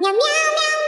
meow meow.